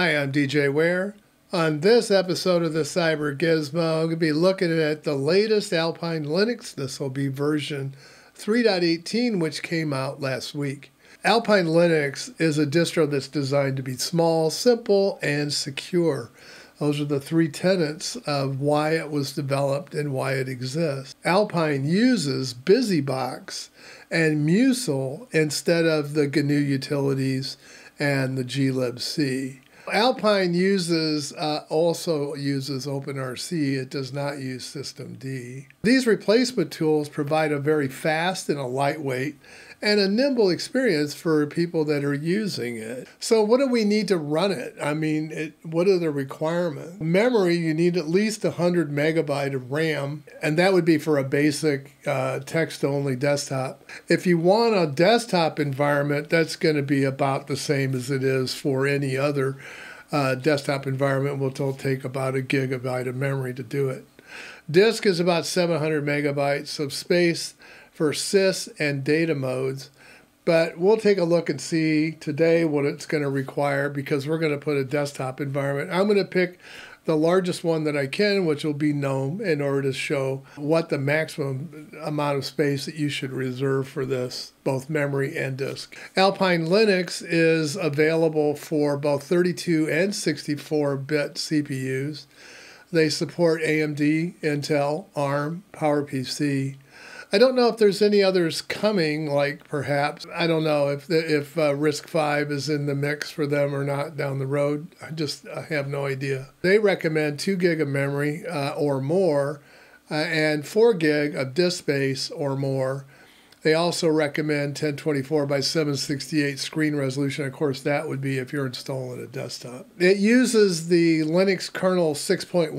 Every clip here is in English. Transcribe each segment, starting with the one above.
Hi, I'm DJ Ware. On this episode of the Cyber Gizmo, I'm going to be looking at the latest Alpine Linux. This will be version 3.18, which came out last week. Alpine Linux is a distro that's designed to be small, simple, and secure. Those are the three tenets of why it was developed and why it exists. Alpine uses BusyBox and musl instead of the GNU utilities and the glibc. Alpine also uses OpenRC. It does not use systemd. These replacement tools provide a very fast and a lightweight and a nimble experience for people that are using it. So what do we need to run it? I mean, what are the requirements? Memory, you need at least 100 megabyte of RAM, and that would be for a basic text-only desktop. If you want a desktop environment, that's going to be about the same as it is for any other desktop environment, which will take about a gigabyte of memory to do it. Disk is about 700 megabytes of space for sys and data modes, but we'll take a look and see today what it's going to require because we're going to put a desktop environment. I'm going to pick the largest one that I can, which will be GNOME, in order to show what the maximum amount of space that you should reserve for this, both memory and disk. Alpine Linux is available for both 32 and 64-bit CPUs. They support AMD, Intel, ARM, PowerPC. I don't know if there's any others coming, like perhaps, I don't know if RISC-V is in the mix for them or not down the road. I have no idea. They recommend 2 gig of memory or more and 4 gig of disk space or more. They also recommend 1024 by 768 screen resolution. Of course, that would be if you're installing a desktop. It uses the Linux kernel 6.1,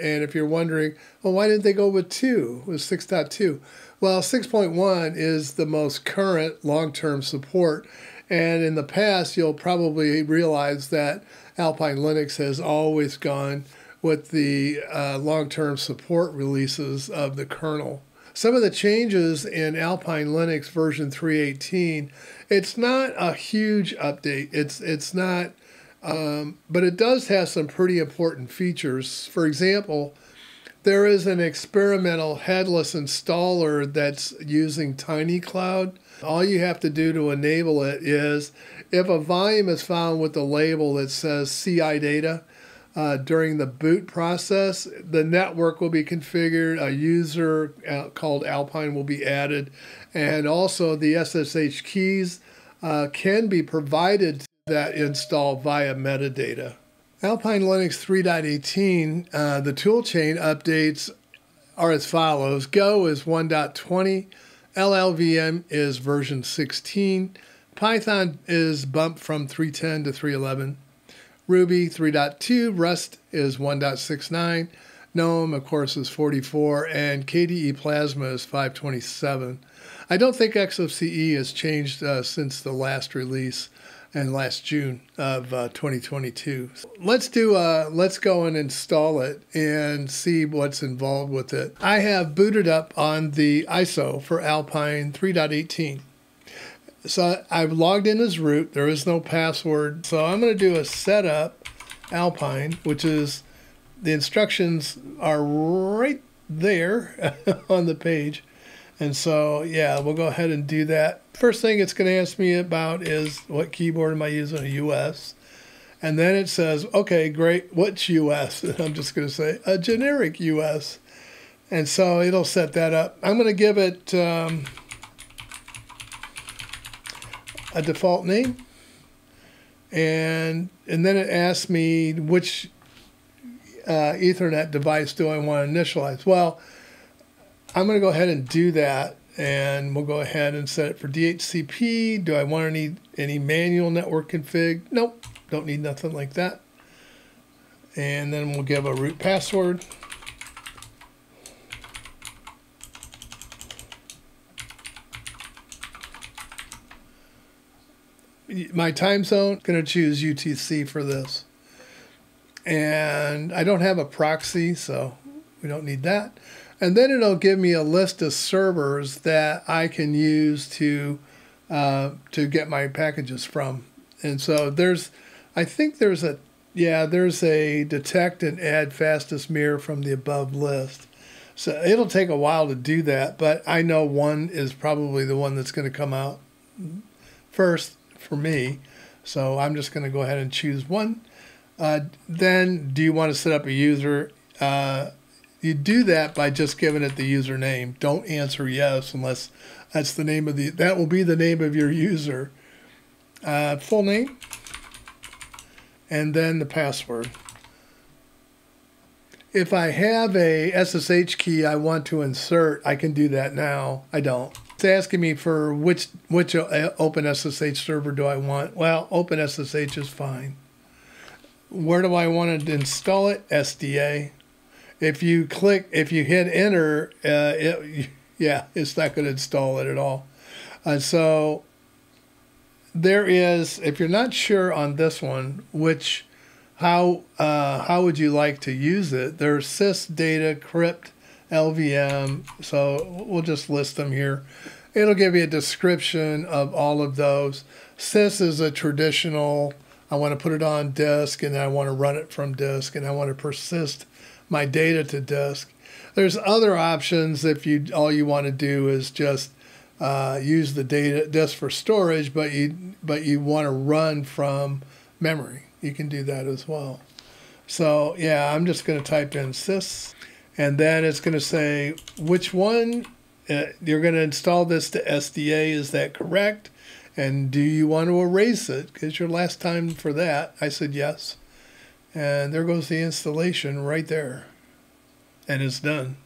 and if you're wondering, well, why didn't they go with 2? It was 6.2. Well, 6.1 is the most current long-term support, and in the past, you'll probably realize that Alpine Linux has always gone with the long-term support releases of the kernel. Some of the changes in Alpine Linux version 3.18, it's not a huge update. It's not, but it does have some pretty important features. For example, there is an experimental headless installer that's using TinyCloud. All you have to do to enable it is, if a volume is found with a label that says CI data, during the boot process, the network will be configured, a user called Alpine will be added, and also the SSH keys can be provided to that install via metadata. Alpine Linux 3.18, the toolchain updates are as follows. Go is 1.20, LLVM is version 16, Python is bumped from 3.10 to 3.11. Ruby 3.2, Rust is 1.69, GNOME, of course, is 44, and KDE Plasma is 527. I don't think Xfce has changed since the last release and last June of 2022. Let's go and install it and see what's involved with it. I have booted up on the ISO for Alpine 3.18. So I've logged in as root. There is no password. So I'm going to do a setup Alpine, which is the instructions are right there on the page. And so, yeah, we'll go ahead and do that. First thing it's going to ask me about is what keyboard am I using? A US. And then it says, okay, great. What's US? And I'm just going to say a generic US. And so it'll set that up. I'm going to give it a default name, and then it asks me which Ethernet device do I want to initialize. Well, I'm going to go ahead and do that, and we'll go ahead and set it for DHCP. Do I want any manual network config? Nope, don't need nothing like that. And then we'll give a root password. My time zone, going to choose UTC for this. And I don't have a proxy, so we don't need that. And then it'll give me a list of servers that I can use to get my packages from. And so there's, I think there's a Yeah, there's a detect and add fastest mirror from the above list. So it'll take a while to do that, but I know one is probably the one that's going to come out first for me. So I'm just going to go ahead and choose one. Then, do you want to set up a user? You do that by just giving it the username. Don't answer yes unless that's the name of the, that will be the name of your user. Full name, and then the password. If I have a SSH key I want to insert, I can do that now. I don't. It's asking me for which OpenSSH server do I want. Well, OpenSSH is fine. Where do I want to install it? SDA. If you hit enter, it's not going to install it at all. So there is, if you're not sure on this one, which how would you like to use it? There's sysdata, crypt, LVM. So we'll just list them here. It'll give you a description of all of those. Sys is a traditional, I want to put it on disk, and I want to run it from disk, and I want to persist my data to disk. There's other options if you all you want to do is just use the data disk for storage, but you want to run from memory. You can do that as well. So yeah, I'm just going to type in sys, and then it's going to say which one you're going to install this to SDA. Is that correct? And do you want to erase it? Because your last time for that, I said yes. And there goes the installation right there. And it's done.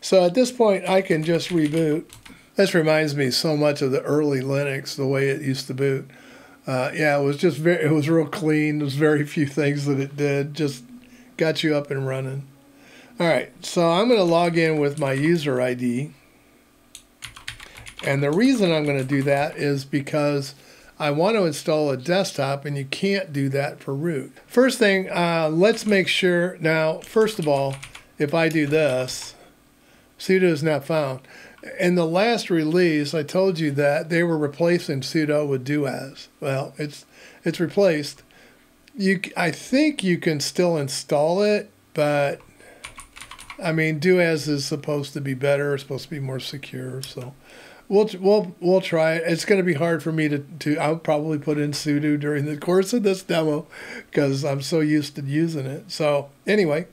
So at this point, I can just reboot. This reminds me so much of the early Linux, the way it used to boot. Yeah, it was just very, it was real clean. There's very few things that it did. Just got you up and running. All right, so I'm going to log in with my user ID. And the reason I'm going to do that is because I want to install a desktop, and you can't do that for root. First thing, let's make sure. Now, first of all, if I do this, sudo is not found. In the last release, I told you that they were replacing sudo with do as. Well, it's replaced. I think you can still install it, but I mean, do as is supposed to be better. It's supposed to be more secure, so. We'll try it. It's going to be hard for me to I'll probably put in sudo during the course of this demo because I'm so used to using it. So anyway,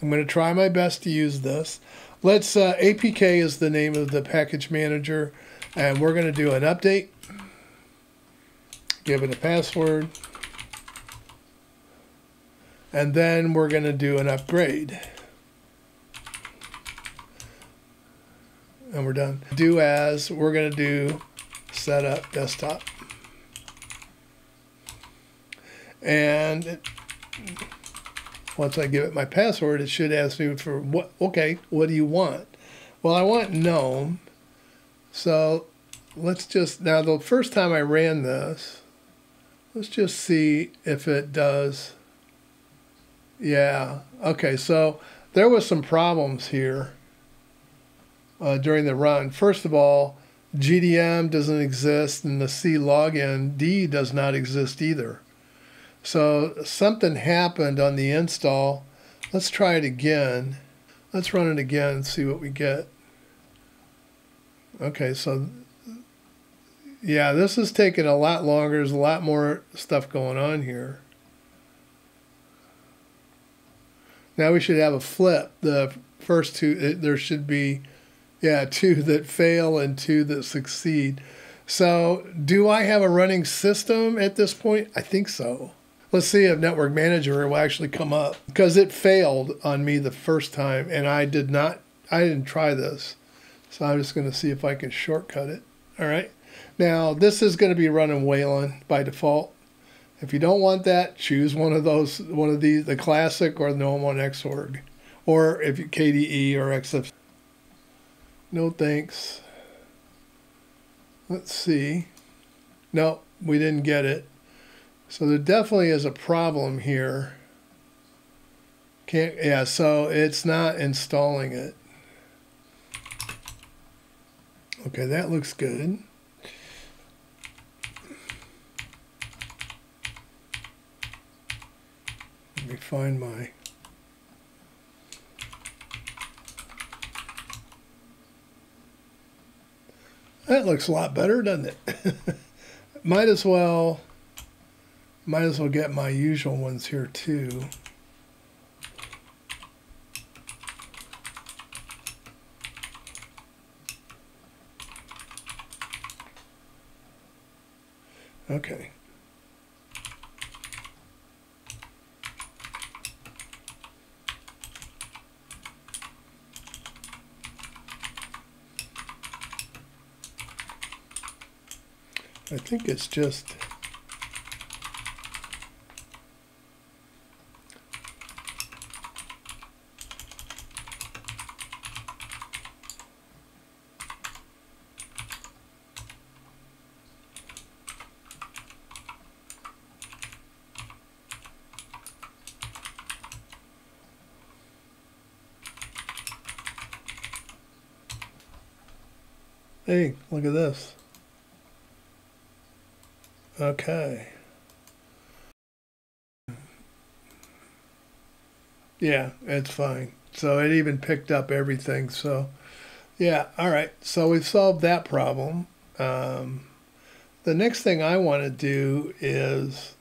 I'm going to try my best to use this. Let's APK is the name of the package manager, and we're going to do an update. Give it a password. And then we're going to do an upgrade. And we're done. Do as, we're going to do setup desktop. And once I give it my password, it should ask me for what, okay, what do you want? Well, I want GNOME. So let's just, now the first time I ran this, let's just see if it does. Yeah, okay, so there was some problems here. During the run. First of all, GDM doesn't exist, and the C login D does not exist either. So something happened on the install. Let's try it again. Let's run it again and see what we get. Okay, so yeah, this is taking a lot longer. There's a lot more stuff going on here. Now we should have a flip. The first two, there should be, yeah, two that fail and two that succeed. So do I have a running system at this point? I think so. Let's see if Network Manager will actually come up, because it failed on me the first time, and I didn't try this. So I'm just going to see if I can shortcut it. All right. Now, this is going to be running Wayland by default. If you don't want that, choose one of those, one of these, the classic or GNOME on Xorg, or if you KDE or Xfce. No thanks. Let's see. No, we didn't get it. So there definitely is a problem here. Can't, yeah, so it's not installing it. Okay, that looks good. Let me find my that looks a lot better, doesn't it? might as well get my usual ones here too. Okay. I think it's just hey, look at this. Okay. Yeah, it's fine. So it even picked up everything. So yeah, all right. So we've solved that problem. The next thing I want to do is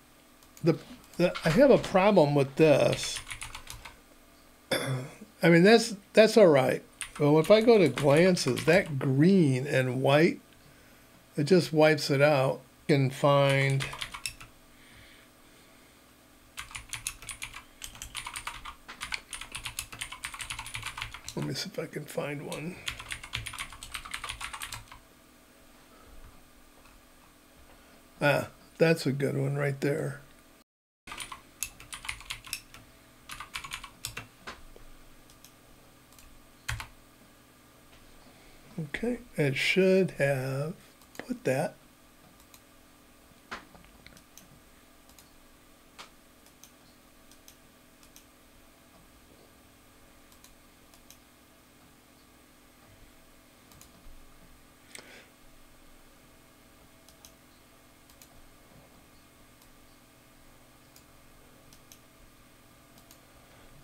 I have a problem with this. I mean, that's all right. Well, if I go to glances, that green and white, it just wipes it out. You can find let me see if I can find one. Ah, that's a good one right there. Okay, it should have put that.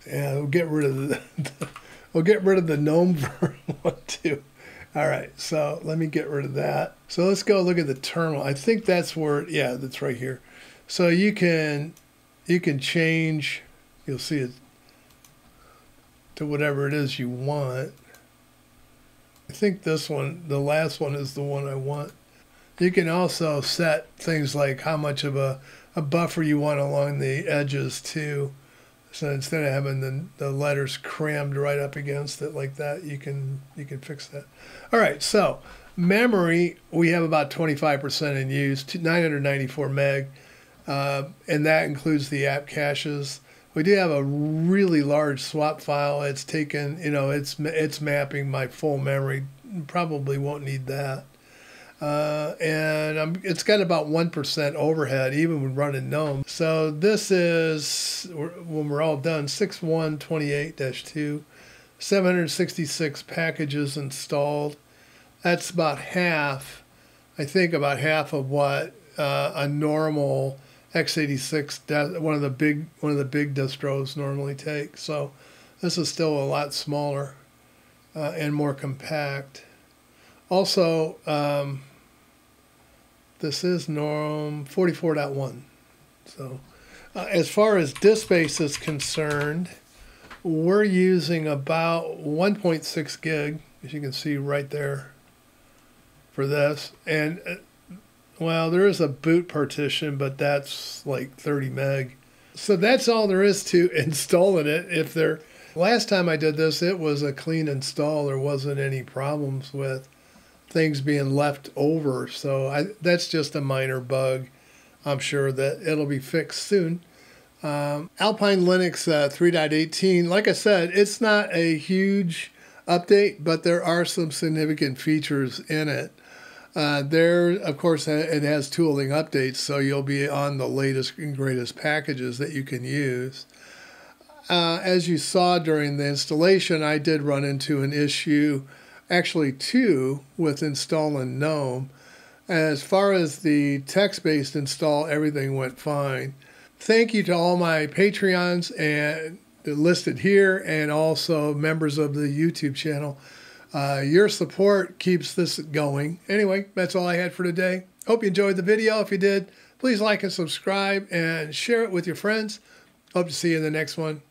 Yeah, we'll get rid of the GNOME one too. All right, so let me get rid of that. So let's go look at the terminal. I think that's where, yeah, that's right here. So you can change, you'll see it to whatever it is you want. I think this one, the last one is the one I want. You can also set things like how much of a buffer you want along the edges too. So instead of having the letters crammed right up against it like that, you can fix that. All right, so memory, we have about 25% in use, 994 meg, and that includes the app caches. We do have a really large swap file. It's taken, you know, it's mapping my full memory. Probably won't need that. And it's got about 1% overhead, even when running GNOME. So this is, when we're all done, 6128-2, 766 packages installed. That's about half, I think about half of what a normal x86, one of the big distros normally take. So this is still a lot smaller and more compact. Also, this is GNOME 44.1. So as far as disk space is concerned, we're using about 1.6 gig, as you can see right there, for this. And, well, there is a boot partition, but that's like 30 meg. So that's all there is to installing it. If there, last time I did this, it was a clean install. There wasn't any problems with things being left over, so that's just a minor bug. I'm sure that it'll be fixed soon. Alpine Linux 3.18, like I said, it's not a huge update, but there are some significant features in it. There, of course, it has tooling updates, so you'll be on the latest and greatest packages that you can use. As you saw during the installation, I did run into an issue, actually two, with installing GNOME. As far as the text-based install, everything went fine. Thank you to all my Patreons and listed here, and also members of the YouTube channel. Your support keeps this going. Anyway, that's all I had for today. Hope you enjoyed the video. If you did, please like and subscribe and share it with your friends. Hope to see you in the next one.